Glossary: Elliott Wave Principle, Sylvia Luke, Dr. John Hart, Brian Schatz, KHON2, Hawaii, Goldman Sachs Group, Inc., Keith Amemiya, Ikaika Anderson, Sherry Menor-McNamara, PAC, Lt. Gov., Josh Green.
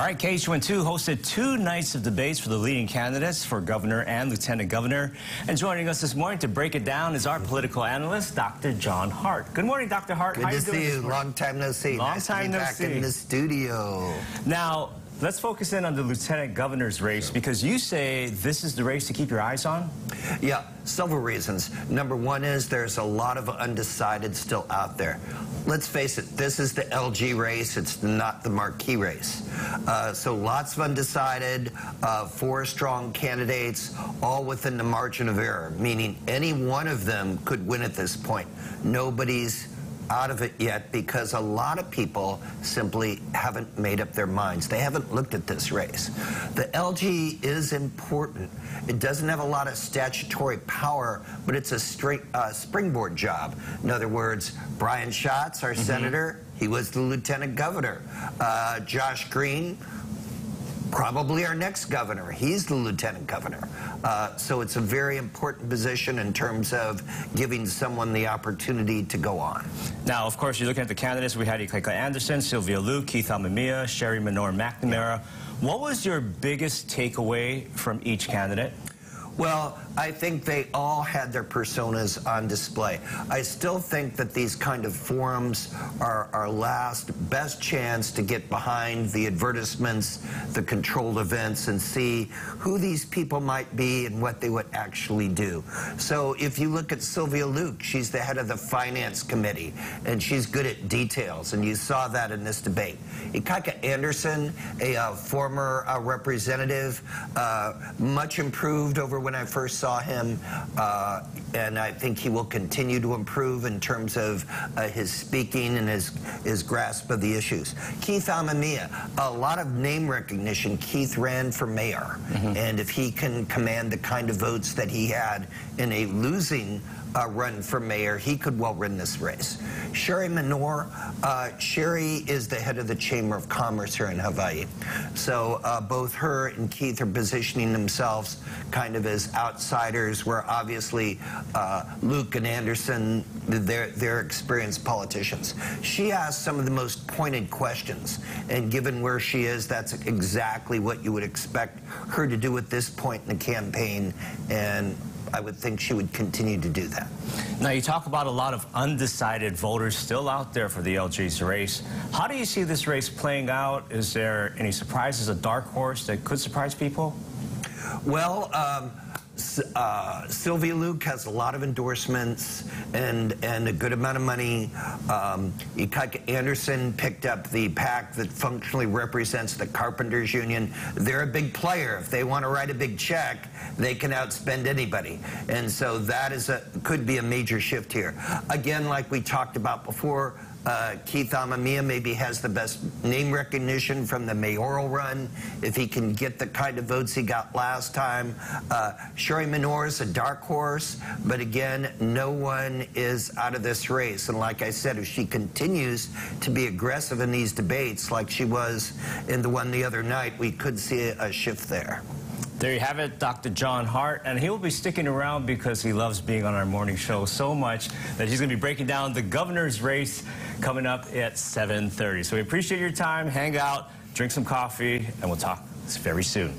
All right, KHON2 hosted two nights of debates for the leading candidates for governor and lieutenant governor. And joining us this morning to break it down is our political analyst, Dr. John Hart. Good morning, Dr. Hart. Good to see you. Long time no see. Long time no see. Nice to be back in the studio. Now, let's focus in on the lieutenant governor's race, because you say this is the race to keep your eyes on? Yeah, several reasons. Number one is there's a lot of undecided still out there. Let's face it, this is the LG race, it's not the marquee race. So lots of undecided, four strong candidates, all within the margin of error, meaning any one of them could win at this point. Nobody's out of it yet, because a lot of people simply haven't made up their minds. They haven't looked at this race. The LG is important. It doesn't have a lot of statutory power, but it's a straight springboard job. In other words, Brian Schatz, our senator, he was the lieutenant governor. Josh Green, probably our next governor. He's the lieutenant governor. So it's a very important position in terms of giving someone the opportunity to go on. Now, of course, you're looking at the candidates. We had Ikaika Anderson, Sylvia Luke, Keith Amemiya, Sherry Menor-McNamara. What was your biggest takeaway from each candidate? Well, I think they all had their personas on display. I still think that these kind of forums are our last best chance to get behind the advertisements, the controlled events, and see who these people might be and what they would actually do. So if you look at Sylvia Luke, she's the head of the Finance Committee, and she's good at details, and you saw that in this debate. Ikaika Anderson, a former representative, much improved over when I first saw him, and I think he will continue to improve in terms of his speaking and his grasp of the issues. Keith Amemiya, a lot of name recognition. Keith ran for mayor, and if he can command the kind of votes that he had in a losing run for mayor, he could well win this race. Sherry Menor, Sherry is the head of the Chamber of Commerce here in Hawaii. So both her and Keith are positioning themselves kind of as outsiders, where obviously Luke and Anderson, they're experienced politicians. She asked some of the most pointed questions, and given where she is, that's exactly what you would expect her to do at this point in the campaign, and I would think she would continue to do that. Now, you talk about a lot of undecided voters still out there for the LG's race. How do you see this race playing out? Is there any surprises, a dark horse that could surprise people? Well, Sylvia Luke has a lot of endorsements and a good amount of money. Ikaika Anderson picked up the PAC that functionally represents the Carpenters Union. They're a big player. If they want to write a big check, they can outspend anybody. And so that is could be a major shift here. Again, like we talked about before, Keith Amemiya maybe has the best name recognition from the mayoral run. If he can get the kind of votes he got last time, Sherry Menor is a dark horse, but again, no one is out of this race. And like I said, if she continues to be aggressive in these debates, like she was in the one the other night, we could see a shift there. There you have it, Dr. John Hart, and he will be sticking around because he loves being on our morning show so much that he's going to be breaking down the governor's race coming up at 7:30. So we appreciate your time. Hang out, drink some coffee, and we'll talk very soon.